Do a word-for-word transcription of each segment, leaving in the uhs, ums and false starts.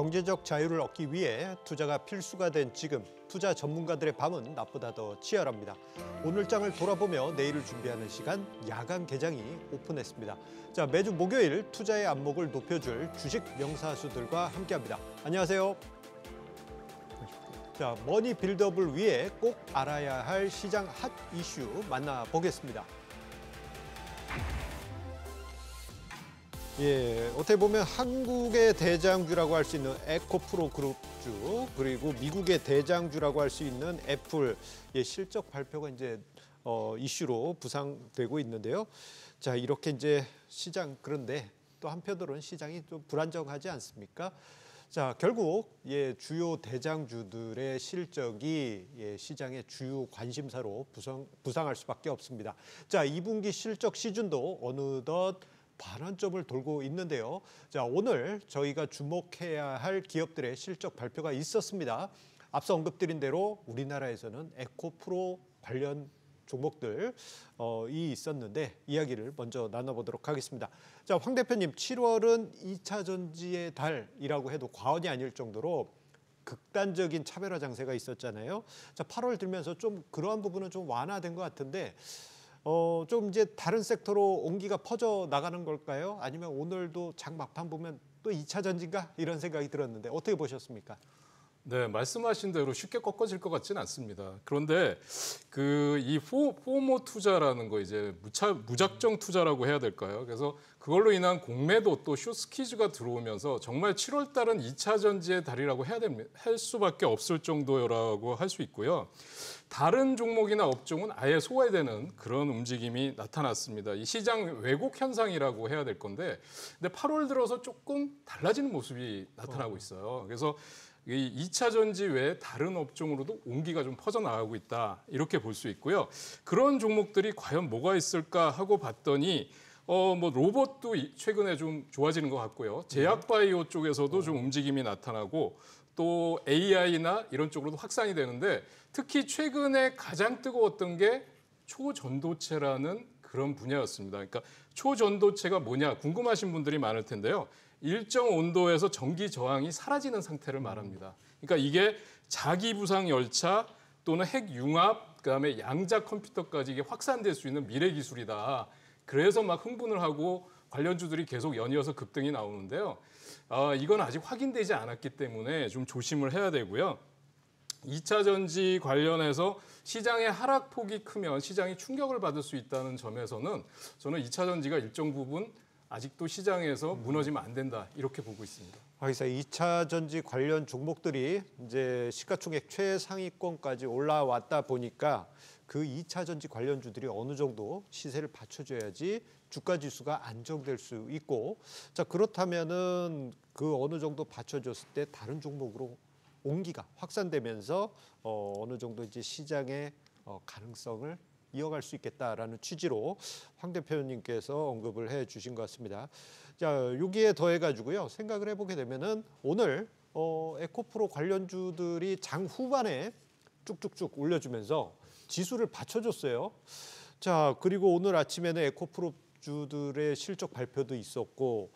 경제적 자유를 얻기 위해 투자가 필수가 된 지금, 투자 전문가들의 밤은 낮보다 더 치열합니다. 오늘 장을 돌아보며 내일을 준비하는 시간, 야간 개장이 오픈했습니다. 자, 매주 목요일 투자의 안목을 높여줄 주식 명사수들과 함께합니다. 안녕하세요. 자, 머니 빌드업을 위해 꼭 알아야 할 시장 핫 이슈 만나보겠습니다. 예, 어떻게 보면 한국의 대장주라고 할 수 있는 에코프로 그룹주, 그리고 미국의 대장주라고 할 수 있는 애플, 예, 실적 발표가 이제 어, 이슈로 부상되고 있는데요. 자, 이렇게 이제 시장, 그런데 또 한편으로는 시장이 좀 불안정하지 않습니까? 자, 결국 예, 주요 대장주들의 실적이 예, 시장의 주요 관심사로 부상, 부상할 수밖에 없습니다. 자, 이 분기 실적 시즌도 어느덧 반환점을 돌고 있는데요. 자, 오늘 저희가 주목해야 할 기업들의 실적 발표가 있었습니다. 앞서 언급드린 대로 우리나라에서는 에코프로 관련 종목들이 어, 있었는데 이야기를 먼저 나눠보도록 하겠습니다. 자, 황 대표님, 칠월은 이 차 전지의 달이라고 해도 과언이 아닐 정도로 극단적인 차별화 장세가 있었잖아요. 자, 팔월 들면서 좀 그러한 부분은 좀 완화된 것 같은데 어, 좀 이제 다른 섹터로 온기가 퍼져 나가는 걸까요? 아니면 오늘도 장 막판 보면 또 이 차 전지인가? 이런 생각이 들었는데 어떻게 보셨습니까? 네, 말씀하신 대로 쉽게 꺾어질 것 같지는 않습니다. 그런데 그 이 포모 투자라는 거, 이제 무차, 무작정 투자라고 해야 될까요? 그래서 그걸로 인한 공매도, 또 숏스퀴즈가 들어오면서 정말 칠월 달은 이 차 전지의 달이라고 해야 됩니다. 할 수밖에 없을 정도라고 할 수 있고요. 다른 종목이나 업종은 아예 소외되는 그런 움직임이 나타났습니다. 이 시장 왜곡 현상이라고 해야 될 건데, 근데 팔월 들어서 조금 달라지는 모습이 나타나고 있어요. 그래서 이 이 차 전지 외에 다른 업종으로도 온기가 좀 퍼져나가고 있다, 이렇게 볼 수 있고요. 그런 종목들이 과연 뭐가 있을까 하고 봤더니 어, 뭐 로봇도 최근에 좀 좋아지는 것 같고요. 제약바이오 쪽에서도 좀 움직임이 나타나고, 또 에이아이나 이런 쪽으로도 확산이 되는데, 특히 최근에 가장 뜨거웠던 게 초전도체라는 그런 분야였습니다. 그러니까 초전도체가 뭐냐 궁금하신 분들이 많을 텐데요. 일정 온도에서 전기 저항이 사라지는 상태를 말합니다. 그러니까 이게 자기 부상 열차 또는 핵 융합, 그다음에 양자 컴퓨터까지 이게 확산될 수 있는 미래 기술이다. 그래서 막 흥분을 하고 관련주들이 계속 연이어서 급등이 나오는데요. 아, 이건 아직 확인되지 않았기 때문에 좀 조심을 해야 되고요. 이 차 전지 관련해서 시장의 하락폭이 크면 시장이 충격을 받을 수 있다는 점에서는 저는 이 차 전지가 일정 부분 아직도 시장에서 무너지면 안 된다, 이렇게 보고 있습니다. 알겠습니다. 이 차 전지 관련 종목들이 이제 시가총액 최상위권까지 올라왔다 보니까 그 이 차 전지 관련주들이 어느 정도 시세를 받쳐줘야지 주가 지수가 안정될 수 있고, 자, 그렇다면은 그 어느 정도 받쳐줬을 때 다른 종목으로 온기가 확산되면서 어, 어느 정도 이제 시장의 어, 가능성을 이어갈 수 있겠다라는 취지로 황 대표님께서 언급을 해 주신 것 같습니다. 자, 여기에 더해가지고요, 생각을 해보게 되면은 오늘 어, 에코프로 관련주들이 장 후반에 쭉쭉쭉 올려주면서 지수를 받쳐줬어요. 자, 그리고 오늘 아침에는 에코프로 주들의 실적 발표도 있었고,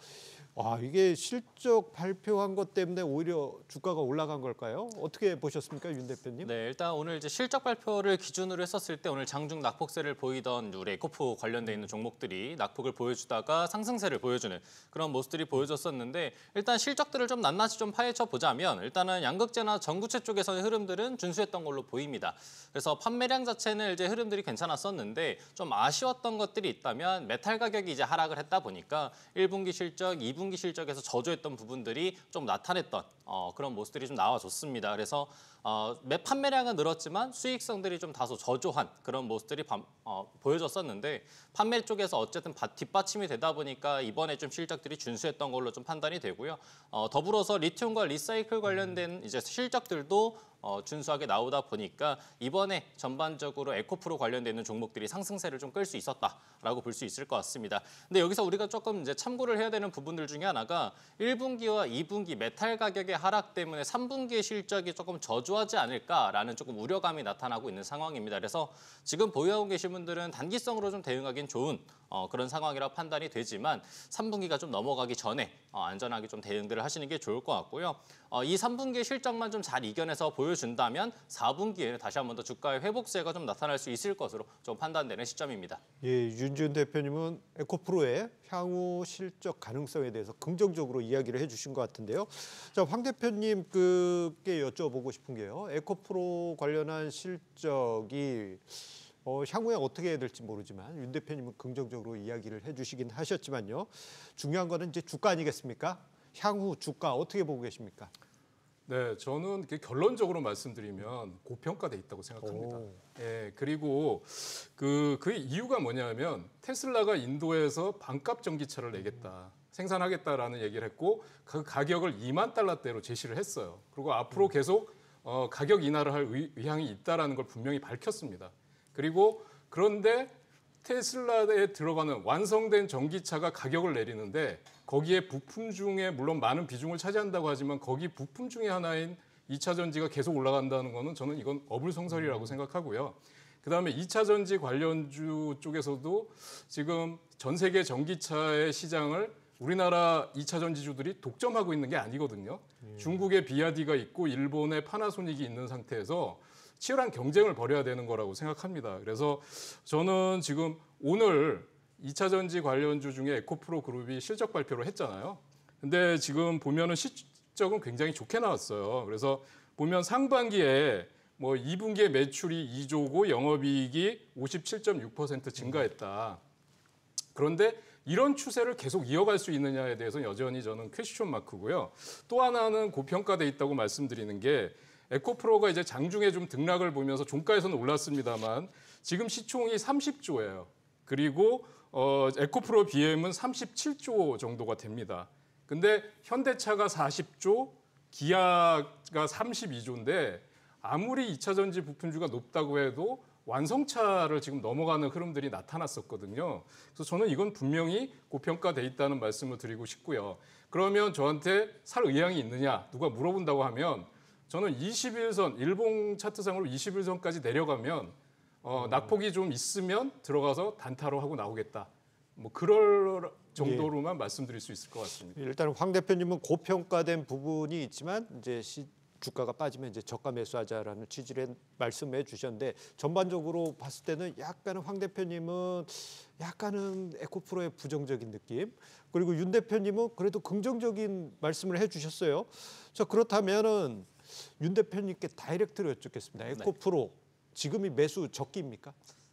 아, 이게 실적 발표한 것 때문에 오히려 주가가 올라간 걸까요? 어떻게 보셨습니까, 윤 대표님? 네, 일단 오늘 이제 실적 발표를 기준으로 했었을 때 오늘 장중 낙폭세를 보이던 우리 에코프 관련돼 있는 종목들이 낙폭을 보여주다가 상승세를 보여주는 그런 모습들이 보여줬었는데, 일단 실적들을 좀 낱낱이 좀 파헤쳐 보자면 일단은 양극재나 전구체 쪽에서의 흐름들은 준수했던 걸로 보입니다. 그래서 판매량 자체는 이제 흐름들이 괜찮았었는데 좀 아쉬웠던 것들이 있다면 메탈 가격이 이제 하락을 했다 보니까 일 분기 실적, 이 분기 분기 실적에서 저조했던 부분들이 좀 나타냈던 어, 그런 모습들이 좀 나와줬습니다. 그래서 어, 매 판매량은 늘었지만 수익성들이 좀 다소 저조한 그런 모습들이 밤, 어, 보여졌었는데, 판매 쪽에서 어쨌든 바, 뒷받침이 되다 보니까 이번에 좀 실적들이 준수했던 걸로 좀 판단이 되고요. 어, 더불어서 리튬과 리사이클 관련된 이제 실적들도 어, 준수하게 나오다 보니까 이번에 전반적으로 에코프로 관련돼 있는 종목들이 상승세를 좀 끌 수 있었다라고 볼 수 있을 것 같습니다. 근데 여기서 우리가 조금 이제 참고를 해야 되는 부분들 중에 하나가 일 분기와 이 분기 메탈 가격의 하락 때문에 삼 분기의 실적이 조금 저조하지 않을까라는 조금 우려감이 나타나고 있는 상황입니다. 그래서 지금 보유하고 계신 분들은 단기성으로 좀 대응하기는 좋은 어, 그런 상황이라고 판단이 되지만 삼 분기가 좀 넘어가기 전에 어, 안전하게 좀 대응들을 하시는 게 좋을 것 같고요. 어, 이 삼 분기의 실적만 좀 잘 이겨내서 보여준다면 사 분기에는 다시 한 번 더 주가의 회복세가 좀 나타날 수 있을 것으로 좀 판단되는 시점입니다. 예, 윤지은 대표님은 에코프로의 향후 실적 가능성에 대해서 긍정적으로 이야기를 해주신 것 같은데요. 자, 황 대표님 그께 여쭤보고 싶은 게요. 에코프로 관련한 실적이 어, 향후에 어떻게 해야 될지 모르지만 윤 대표님은 긍정적으로 이야기를 해주시긴 하셨지만요. 중요한 거는 이제 주가 아니겠습니까? 향후 주가 어떻게 보고 계십니까? 네, 저는 결론적으로 말씀드리면 고평가돼 있다고 생각합니다. 오. 예, 그리고 그, 그 이유가 뭐냐면 테슬라가 인도에서 반값 전기차를 내겠다, 음. 생산하겠다라는 얘기를 했고 그 가격을 이만 달러대로 제시를 했어요. 그리고 앞으로 음. 계속 어, 가격 인하를 할 의, 의향이 있다라는 걸 분명히 밝혔습니다. 그리고 그런데 테슬라에 들어가는 완성된 전기차가 가격을 내리는데 거기에 부품 중에 물론 많은 비중을 차지한다고 하지만 거기 부품 중에 하나인 이 차 전지가 계속 올라간다는 거는 저는 이건 어불성설이라고 생각하고요. 그다음에 이 차 전지 관련주 쪽에서도 지금 전 세계 전기차의 시장을 우리나라 이 차 전지주들이 독점하고 있는 게 아니거든요. 예. 중국의 비아디가 있고 일본의 파나소닉이 있는 상태에서 치열한 경쟁을 벌여야 되는 거라고 생각합니다. 그래서 저는 지금 오늘 이 차 전지 관련주 중에 에코프로 그룹이 실적 발표를 했잖아요. 근데 지금 보면은 실적은 굉장히 좋게 나왔어요. 그래서 보면 상반기에 뭐 이 분기에 매출이 이 조고 영업이익이 오십칠 점 육 퍼센트 증가했다. 그런데 이런 추세를 계속 이어갈 수 있느냐에 대해서 여전히 저는 퀘스천 마크고요. 또 하나는 고평가돼 있다고 말씀드리는 게 에코프로가 이제 장중에 좀 등락을 보면서 종가에서는 올랐습니다만 지금 시총이 삼십 조예요. 그리고 어, 에코프로 비엠은 삼십칠 조 정도가 됩니다. 근데 현대차가 사십 조, 기아가 삼십이 조인데 아무리 이 차 전지 부품주가 높다고 해도 완성차를 지금 넘어가는 흐름들이 나타났었거든요. 그래서 저는 이건 분명히 고평가돼 있다는 말씀을 드리고 싶고요. 그러면 저한테 살 의향이 있느냐 누가 물어본다고 하면 저는 이십일 선, 일봉 차트상으로 이십일 선까지 내려가면 어, 낙폭이 좀 있으면 들어가서 단타로 하고 나오겠다. 뭐 그럴 정도로만 예. 말씀드릴 수 있을 것 같습니다. 일단 황 대표님은 고평가된 부분이 있지만 이제 시, 주가가 빠지면 이제 저가 매수하자라는 취지를 말씀해 주셨는데 전반적으로 봤을 때는 약간은 황 대표님은 약간은 에코프로의 부정적인 느낌 그리고 윤 대표님은 그래도 긍정적인 말씀을 해 주셨어요. 자, 그렇다면은 윤 대표님께 다이렉트로 여쭙겠습니다. 에코프로 네. 지금이 매수 적기입니까?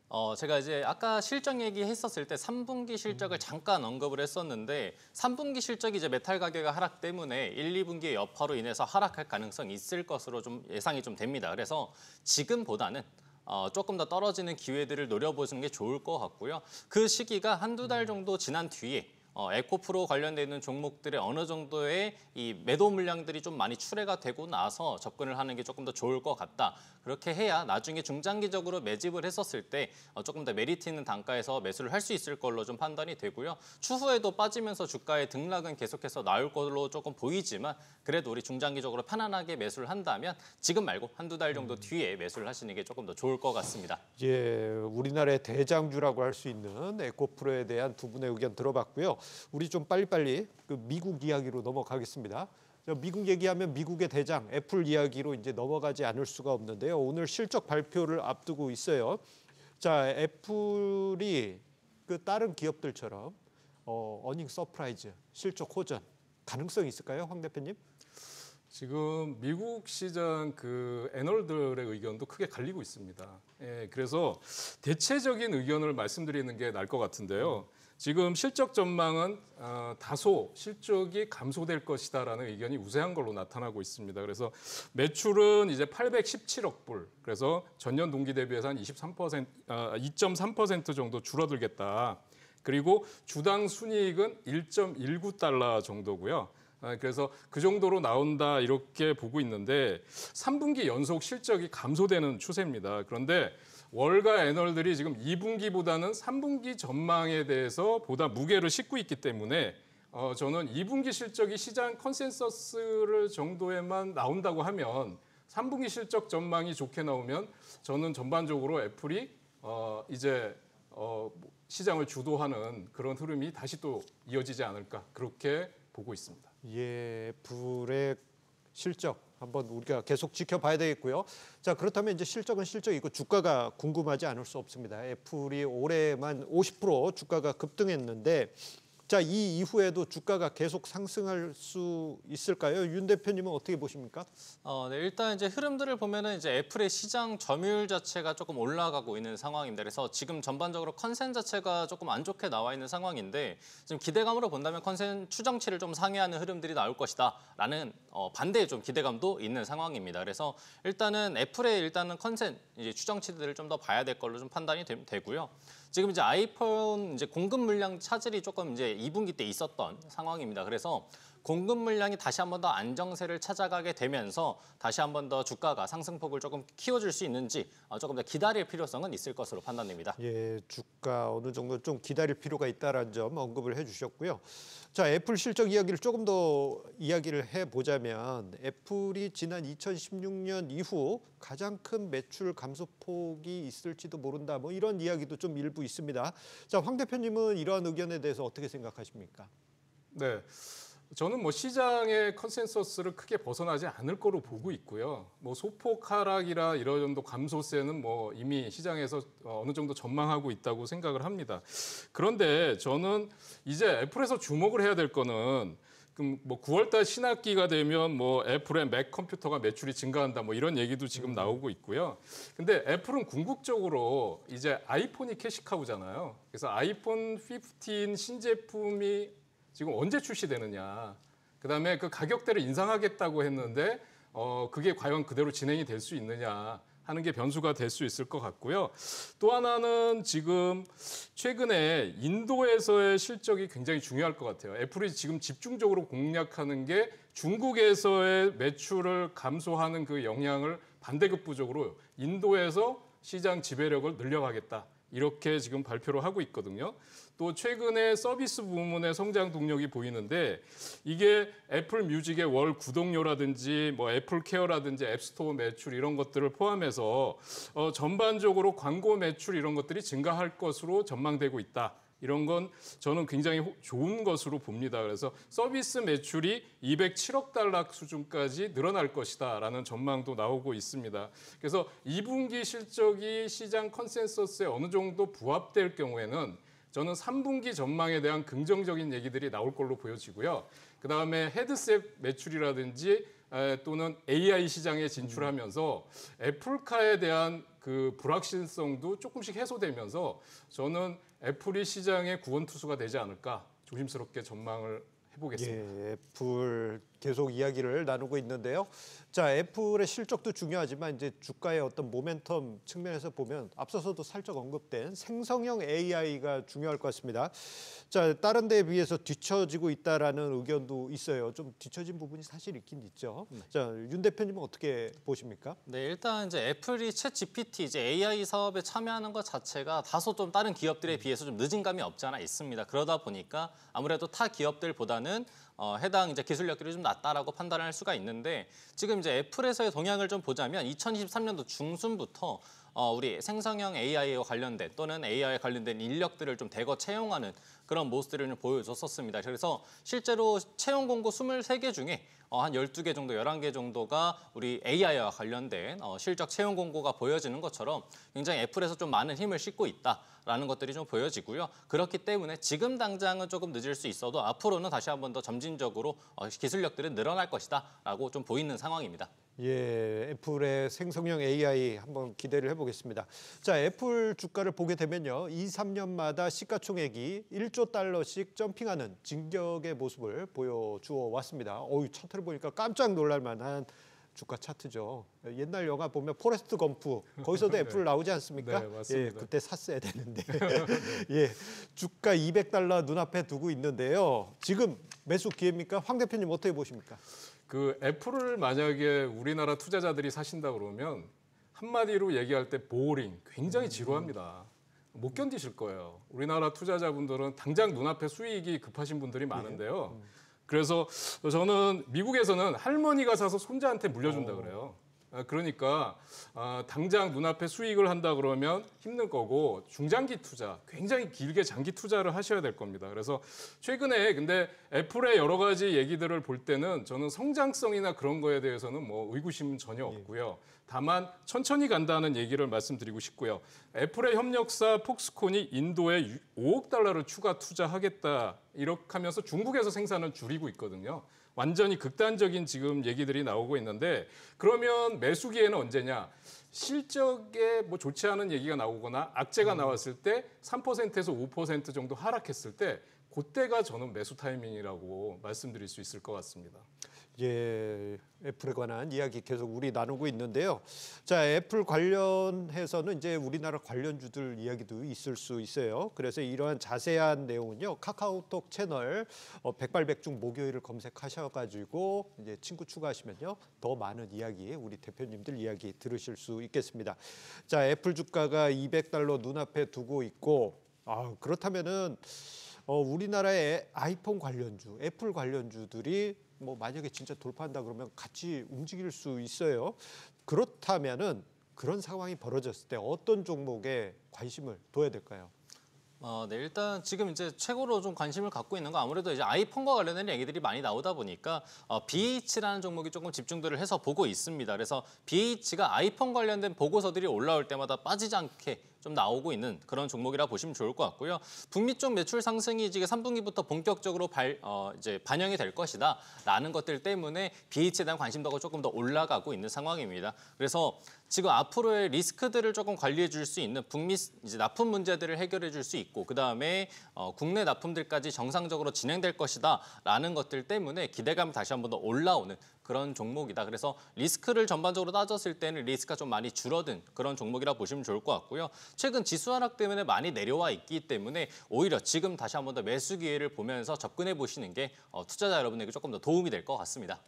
어, 제가 이제 아까 실적 얘기했었을 때 삼 분기 실적을 음. 잠깐 언급을 했었는데 삼 분기 실적이 이제 메탈 가격의 하락 때문에 일, 이 분기의 여파로 인해서 하락할 가능성이 있을 것으로 좀 예상이 좀 됩니다. 그래서 지금보다는 어, 조금 더 떨어지는 기회들을 노려보시는 게 좋을 것 같고요. 그 시기가 한두 달 정도 지난 뒤에 어, 에코프로 관련돼 있는 종목들의 어느 정도의 이 매도 물량들이 좀 많이 출회가 되고 나서 접근을 하는 게 조금 더 좋을 것 같다. 그렇게 해야 나중에 중장기적으로 매집을 했었을 때 어, 조금 더 메리트 있는 단가에서 매수를 할 수 있을 걸로 좀 판단이 되고요. 추후에도 빠지면서 주가의 등락은 계속해서 나올 걸로 조금 보이지만 그래도 우리 중장기적으로 편안하게 매수를 한다면 지금 말고 한두 달 정도 뒤에 매수를 하시는 게 조금 더 좋을 것 같습니다. 예, 우리나라의 대장주라고 할 수 있는 에코프로에 대한 두 분의 의견 들어봤고요. 우리 좀 빨리빨리 그 미국 이야기로 넘어가겠습니다. 미국 얘기하면 미국의 대장 애플 이야기로 이제 넘어가지 않을 수가 없는데요. 오늘 실적 발표를 앞두고 있어요. 자, 애플이 그 다른 기업들처럼 어, 어닝 서프라이즈, 실적 호전 가능성이 있을까요, 황 대표님? 지금 미국 시장 그 애널들의 의견도 크게 갈리고 있습니다. 예, 그래서 대체적인 의견을 말씀드리는 게 나을 것 같은데요. 음. 지금 실적 전망은 어, 다소 실적이 감소될 것이다라는 의견이 우세한 걸로 나타나고 있습니다. 그래서 매출은 이제 팔백십칠억 불, 그래서 전년 동기 대비해서 한 이십삼 퍼센트, 어, 이 점 삼 퍼센트 정도 줄어들겠다. 그리고 주당 순이익은 일 점 일구 달러 정도고요. 그래서 그 정도로 나온다 이렇게 보고 있는데 삼 분기 연속 실적이 감소되는 추세입니다. 그런데 월가 애널들이 지금 이 분기보다는 삼 분기 전망에 대해서 보다 무게를 싣고 있기 때문에 어, 저는 이 분기 실적이 시장 컨센서스를 정도에만 나온다고 하면 삼 분기 실적 전망이 좋게 나오면 저는 전반적으로 애플이 어, 이제 어, 시장을 주도하는 그런 흐름이 다시 또 이어지지 않을까 그렇게 보고 있습니다. 예, 애플의 실적 한번 우리가 계속 지켜봐야 되겠고요. 자, 그렇다면 이제 실적은 실적이고 주가가 궁금하지 않을 수 없습니다. 애플이 올해만 오십 퍼센트 주가가 급등했는데 자, 이 이후에도 주가가 계속 상승할 수 있을까요? 윤 대표님은 어떻게 보십니까? 어, 네, 일단 이제 흐름들을 보면은 이제 애플의 시장 점유율 자체가 조금 올라가고 있는 상황입니다. 그래서 지금 전반적으로 컨센 자체가 조금 안 좋게 나와 있는 상황인데 지금 기대감으로 본다면 컨센 추정치를 좀 상회하는 흐름들이 나올 것이다라는 어, 반대의 좀 기대감도 있는 상황입니다. 그래서 일단은 애플의 일단은 컨센 이제 추정치들을 좀 더 봐야 될 걸로 좀 판단이 되, 되고요. 지금 이제 아이폰 이제 공급 물량 차질이 조금 이제 이 분기 때 있었던 상황입니다. 그래서 공급 물량이 다시 한 번 더 안정세를 찾아가게 되면서 다시 한 번 더 주가가 상승폭을 조금 키워줄 수 있는지 조금 더 기다릴 필요성은 있을 것으로 판단됩니다. 예, 주가 어느 정도 좀 기다릴 필요가 있다는 점 언급을 해주셨고요. 자, 애플 실적 이야기를 조금 더 이야기를 해보자면 애플이 지난 이천십육 년 이후 가장 큰 매출 감소폭이 있을지도 모른다. 뭐 이런 이야기도 좀 일부 있습니다. 자, 황 대표님은 이러한 의견에 대해서 어떻게 생각하십니까? 네. 저는 뭐 시장의 컨센서스를 크게 벗어나지 않을 거로 보고 있고요. 뭐 소폭 하락이라 이런 정도 감소세는 뭐 이미 시장에서 어느 정도 전망하고 있다고 생각을 합니다. 그런데 저는 이제 애플에서 주목을 해야 될 거는 뭐 구월 달 신학기가 되면 뭐 애플의 맥 컴퓨터가 매출이 증가한다 뭐 이런 얘기도 지금 나오고 있고요. 근데 애플은 궁극적으로 이제 아이폰이 캐시카우잖아요. 그래서 아이폰 십오 신제품이 지금 언제 출시되느냐, 그다음에 그 가격대를 인상하겠다고 했는데 어, 그게 과연 그대로 진행이 될 수 있느냐 하는 게 변수가 될 수 있을 것 같고요. 또 하나는 지금 최근에 인도에서의 실적이 굉장히 중요할 것 같아요. 애플이 지금 집중적으로 공략하는 게 중국에서의 매출을 감소하는 그 영향을 반대급부적으로 인도에서 시장 지배력을 늘려가겠다. 이렇게 지금 발표를 하고 있거든요. 또 최근에 서비스 부문의 성장 동력이 보이는데 이게 애플 뮤직의 월 구독료라든지 뭐 애플 케어라든지 앱스토어 매출 이런 것들을 포함해서 어, 전반적으로 광고 매출 이런 것들이 증가할 것으로 전망되고 있다. 이런 건 저는 굉장히 좋은 것으로 봅니다. 그래서 서비스 매출이 이백칠억 달러 수준까지 늘어날 것이다라는 전망도 나오고 있습니다. 그래서 이 분기 실적이 시장 컨센서스에 어느 정도 부합될 경우에는 저는 삼 분기 전망에 대한 긍정적인 얘기들이 나올 걸로 보여지고요. 그다음에 헤드셋 매출이라든지 또는 에이아이 시장에 진출하면서 애플카에 대한 그 불확실성도 조금씩 해소되면서 저는 애플이 시장의 구원투수가 되지 않을까 조심스럽게 전망을 해보겠습니다. 예, 애플 계속 이야기를 나누고 있는데요. 자, 애플의 실적도 중요하지만 이제 주가의 어떤 모멘텀 측면에서 보면 앞서서도 살짝 언급된 생성형 에이아이가 중요할 것 같습니다. 자, 다른 데에 비해서 뒤처지고 있다라는 의견도 있어요. 좀 뒤처진 부분이 사실 있긴 있죠. 네. 자, 윤 대표님은 어떻게 보십니까? 네, 일단 이제 애플이 챗 지피티 이제 에이아이 사업에 참여하는 것 자체가 다소 좀 다른 기업들에 비해서 좀 늦은 감이 없지 않아 있습니다. 그러다 보니까 아무래도 타 기업들보다는 어, 해당 이제 기술력들이 좀 낮다라고 판단을 할 수가 있는데 지금 이제 애플에서의 동향을 좀 보자면 이천이십삼 년도 중순부터 어, 우리 생성형 에이아이와 관련된 또는 에이아이에 관련된 인력들을 좀 대거 채용하는 그런 모습들을 좀 보여줬었습니다. 그래서 실제로 채용 공고 이십삼 개 중에 어, 한 열두 개 정도, 열한 개 정도가 우리 에이아이와 관련된 어, 실적 채용 공고가 보여지는 것처럼 굉장히 애플에서 좀 많은 힘을 싣고 있다. 라는 것들이 좀 보여지고요. 그렇기 때문에 지금 당장은 조금 늦을 수 있어도 앞으로는 다시 한 번 더 점진적으로 기술력들은 늘어날 것이다 라고 좀 보이는 상황입니다. 예, 애플의 생성형 에이아이 한번 기대를 해보겠습니다. 자, 애플 주가를 보게 되면요. 이, 삼 년마다 시가총액이 일조 달러씩 점핑하는 진격의 모습을 보여주어 왔습니다. 어우, 차트를 보니까 깜짝 놀랄 만한 주가 차트죠. 옛날 영화 보면 포레스트 검프 거기서도 애플 네. 나오지 않습니까? 네, 맞습니다. 예, 그때 샀어야 되는데 예, 주가 이백 달러 눈앞에 두고 있는데요. 지금 매수 기회입니까? 황 대표님 어떻게 보십니까? 그 애플을 만약에 우리나라 투자자들이 사신다 그러면 한마디로 얘기할 때 보링, 굉장히 지루합니다. 못 견디실 거예요. 우리나라 투자자분들은 당장 눈앞에 수익이 급하신 분들이 많은데요. 네. 그래서 저는 미국에서는 할머니가 사서 손자한테 물려준다 그래요. 그러니까 당장 눈앞에 수익을 한다 그러면 힘든 거고 중장기 투자, 굉장히 길게 장기 투자를 하셔야 될 겁니다. 그래서 최근에 근데 애플의 여러 가지 얘기들을 볼 때는 저는 성장성이나 그런 거에 대해서는 뭐 의구심은 전혀 없고요. 다만 천천히 간다는 얘기를 말씀드리고 싶고요. 애플의 협력사 폭스콘이 인도에 오억 달러를 추가 투자하겠다. 이렇게 하면서 중국에서 생산을 줄이고 있거든요. 완전히 극단적인 지금 얘기들이 나오고 있는데 그러면 매수기에는 언제냐? 실적에 뭐 좋지 않은 얘기가 나오거나 악재가 나왔을 때 삼 퍼센트에서 오 퍼센트 정도 하락했을 때 그때가 저는 매수 타이밍이라고 말씀드릴 수 있을 것 같습니다. 예, 애플에 관한 이야기 계속 우리 나누고 있는데요. 자, 애플 관련해서는 이제 우리나라 관련주들 이야기도 있을 수 있어요. 그래서 이러한 자세한 내용은요, 카카오톡 채널 어, 백발백중 목요일을 검색하셔가지고 이제 친구 추가하시면요, 더 많은 이야기, 우리 대표님들 이야기 들으실 수 있겠습니다. 자, 애플 주가가 이백 달러 눈앞에 두고 있고, 아, 그렇다면은 어, 우리나라의 아이폰 관련주, 애플 관련주들이 뭐 만약에 진짜 돌파한다 그러면 같이 움직일 수 있어요. 그렇다면은 그런 상황이 벌어졌을 때 어떤 종목에 관심을 둬야 될까요? 어, 네, 일단 지금 이제 최고로 좀 관심을 갖고 있는 건 아무래도 이제 아이폰과 관련된 얘기들이 많이 나오다 보니까 어, 비에이치라는 종목이 조금 집중들을 해서 보고 있습니다. 그래서 비에이치가 아이폰 관련된 보고서들이 올라올 때마다 빠지지 않게 좀 나오고 있는 그런 종목이라 보시면 좋을 것 같고요. 북미 쪽 매출 상승이 이제 삼 분기부터 본격적으로 발, 어, 이제 반영이 될 것이다라는 것들 때문에 비에이치에 대한 관심도가 조금 더 올라가고 있는 상황입니다. 그래서 지금 앞으로의 리스크들을 조금 관리해 줄 수 있는 북미 이제 납품 문제들을 해결해 줄 수 있고 그다음에 어, 국내 납품들까지 정상적으로 진행될 것이다라는 것들 때문에 기대감이 다시 한 번 더 올라오는 그런 종목이다. 그래서 리스크를 전반적으로 따졌을 때는 리스크가 좀 많이 줄어든 그런 종목이라 보시면 좋을 것 같고요. 최근 지수 하락 때문에 많이 내려와 있기 때문에 오히려 지금 다시 한 번 더 매수 기회를 보면서 접근해 보시는 게 투자자 여러분에게 조금 더 도움이 될 것 같습니다.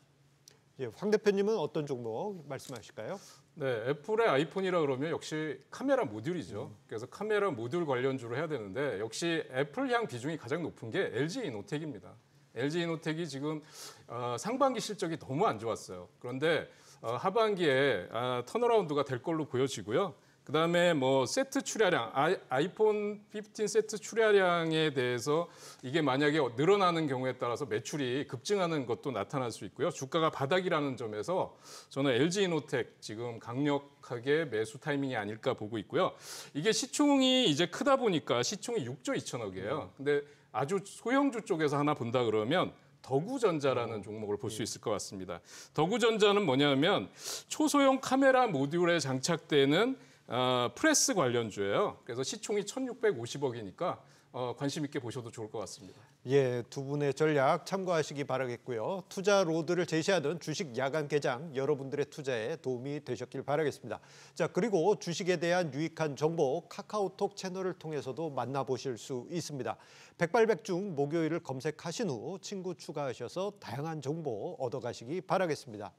예, 황 대표님은 어떤 종목 말씀하실까요? 네, 애플의 아이폰이라 그러면 역시 카메라 모듈이죠. 그래서 카메라 모듈 관련주로 해야 되는데 역시 애플향 비중이 가장 높은 게 엘지 이노텍입니다. 엘지 이노텍이 지금 어, 상반기 실적이 너무 안 좋았어요. 그런데 어, 하반기에 아, 턴어라운드가 될 걸로 보여지고요. 그다음에 뭐 세트 출하량, 아이, 아이폰 십오 세트 출하량에 대해서 이게 만약에 늘어나는 경우에 따라서 매출이 급증하는 것도 나타날 수 있고요. 주가가 바닥이라는 점에서 저는 엘지 이노텍 지금 강력하게 매수 타이밍이 아닐까 보고 있고요. 이게 시총이 이제 크다 보니까 시총이 육조 이천억이에요. 근데 아주 소형주 쪽에서 하나 본다 그러면 더구전자라는 종목을 볼 수 있을 것 같습니다. 더구전자는 뭐냐면 초소형 카메라 모듈에 장착되는 어, 프레스 관련주예요. 그래서 시총이 천육백오십억이니까 어, 관심 있게 보셔도 좋을 것 같습니다. 예, 두 분의 전략 참고하시기 바라겠고요. 투자 로드를 제시하는 주식 야간 개장, 여러분들의 투자에 도움이 되셨길 바라겠습니다. 자, 그리고 주식에 대한 유익한 정보 카카오톡 채널을 통해서도 만나보실 수 있습니다. 백발백중 목요일을 검색하신 후 친구 추가하셔서 다양한 정보 얻어가시기 바라겠습니다.